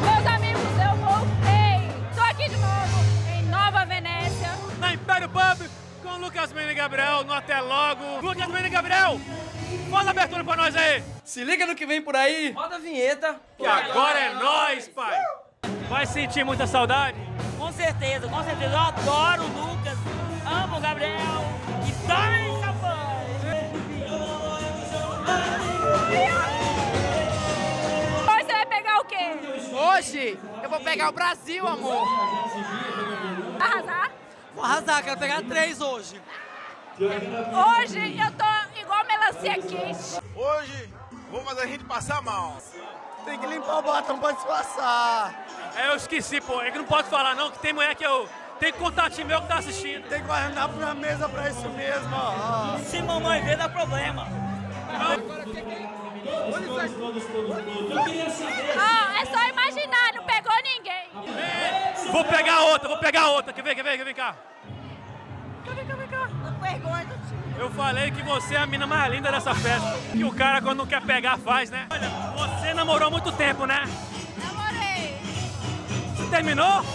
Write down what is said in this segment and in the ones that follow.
Meus amigos, eu voltei! Estou aqui de novo, em Nova Venécia, na Império Pub, com Lucas Menny e Gabriel, no Até Logo. Lucas Menny e Gabriel, faz a abertura pra nós aí! Se liga no que vem por aí! Roda a vinheta! Que agora é nóis, pai! Vai sentir muita saudade? Com certeza, com certeza. Eu adoro o Lucas, amo o Gabriel e também capaz! Hoje você vai pegar o quê? Hoje eu vou pegar o Brasil, amor! Vai arrasar? Vou arrasar, quero pegar 3 hoje! Hoje eu tô igual melancia quente. Hoje vamos fazer a gente passar mal. Tem que limpar o batom pra disfarçar. É, eu esqueci, pô. É que não pode falar não, que tem mulher que eu... Tem contatinho meu que tá assistindo. Tem que guardar pra mesa pra isso mesmo, ó. Se mamãe vê, dá problema. Agora, o que é? Eu queria saber. Ó, é só imaginar, não pegou ninguém. Vou pegar outra. Quer ver? Cá. Eu falei que você é a mina mais linda dessa festa. Que o cara, quando não quer pegar, faz, né? Olha, você namorou há muito tempo, né? Namorei. Você terminou? Terminei.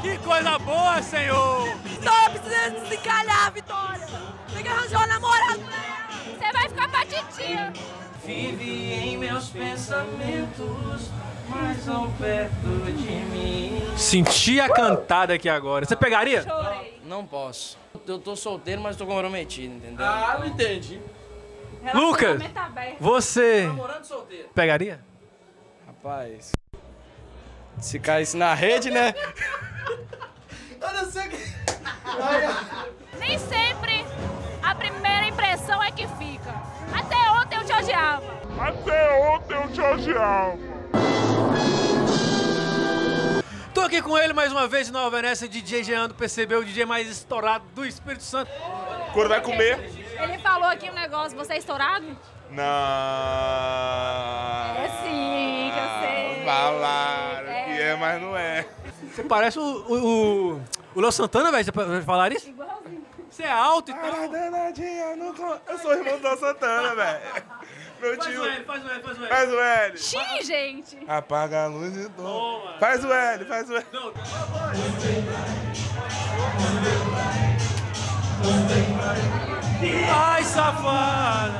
Que coisa boa, senhor! Tô precisando desencalhar, Vitória. Tem que arranjar um namorado pra ela. Você vai ficar pra titia. Vive em meus pensamentos, mais ao perto de mim. Senti a cantada aqui agora. Você pegaria? Chorei. Não posso. Eu tô solteiro, mas tô comprometido, entendeu? Ah, eu entendi. Lucas, você pegaria? Rapaz, se caísse na rede, né? Eu não sei o que... Nem sempre a primeira impressão é que fica. Até ontem eu te odiava. Tô aqui com ele mais uma vez de Nova Venécia, DJ Jeando, percebeu o DJ mais estourado do Espírito Santo. Quando vai comer... Ele falou aqui um negócio, você é estourado? Não... É sim, que eu sei. Falaram que é, mas não é. Você parece o Léo Santana, velho, você falaram isso? Igualzinho. Você é alto e tal? Eu sou irmão do Léo Santana, velho. Meu faz tio. Faz o L. Faz o L. Xiii, gente. Apaga a luz e toma. Faz o L. Não. Ai, safada.